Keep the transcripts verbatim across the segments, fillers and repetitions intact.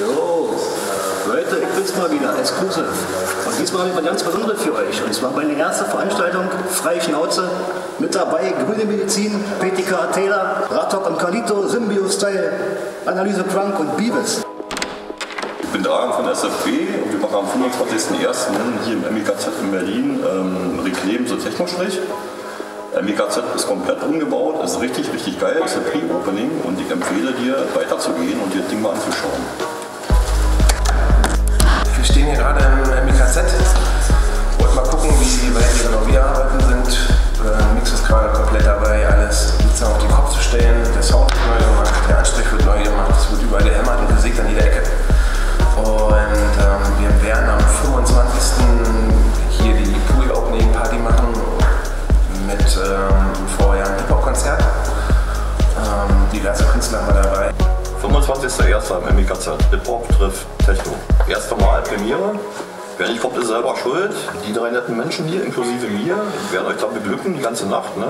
Jo, Leute, ich bin's mal wieder, als Grüße. Und diesmal habe ich was ganz Besonderes für euch. Und zwar meine erste Veranstaltung, Freie Schnauze. Mit dabei Grüne Medizin, P T K, Tayler, Ratok und K-Lito, Symbiostyle, Analyse Crunk und Beavyz. Ich bin Dara von S F B und wir machen am fünfundzwanzigsten ersten hier im M I K Z in Berlin ähm, Rekleben, so Techno-Sprech. M I K Z ist komplett umgebaut, ist richtig, richtig geil, ist ein Pre-Opening und ich empfehle dir weiterzugehen und dir das Ding mal anzuschauen. Wir stehen hier gerade im M I K Z und mal gucken, wie weit wir noch wieder arbeiten sind. Der Mix ist gerade komplett dabei, alles sozusagen auf den Kopf zu stellen. Der Sound wird neu gemacht, der Anstrich wird neu gemacht, es wird überall gehämmert und gesägt an jeder Ecke. Und ähm, wir werden am fünfundzwanzigsten hier die Pool-Opening-Party machen. Mit ähm, vorher ein Hip-Hop-Konzert. Ähm, die ganzen Künstler haben wir dabei. fünfundzwanzigsten ersten im M I K Z. Hip-Hop trifft Techno. Erst einmal Premiere. Wer nicht kommt, ist selber schuld. Die drei netten Menschen hier, inklusive mir, werden euch da beglücken die ganze Nacht. Ne?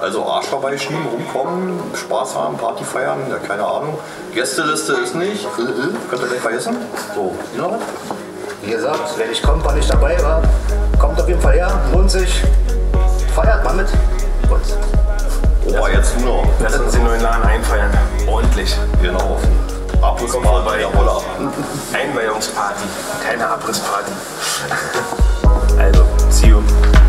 Also Arsch vorbeischieben, rumkommen, Spaß haben, Party feiern, ja, keine Ahnung. Gästeliste ist nicht. Könnt ihr gleich vergessen. So, genau. Wie gesagt, wenn ich komme, weil ich dabei war, kommt auf jeden Fall her, lohnt sich. Feiert mal mit uns. Opa, jetzt nur. Lass uns den neuen Laden einfeiern. Ordentlich. Genau. Abrissparty bei der Roller. Einweihungsparty. Keine Abrissparty. Also, see you.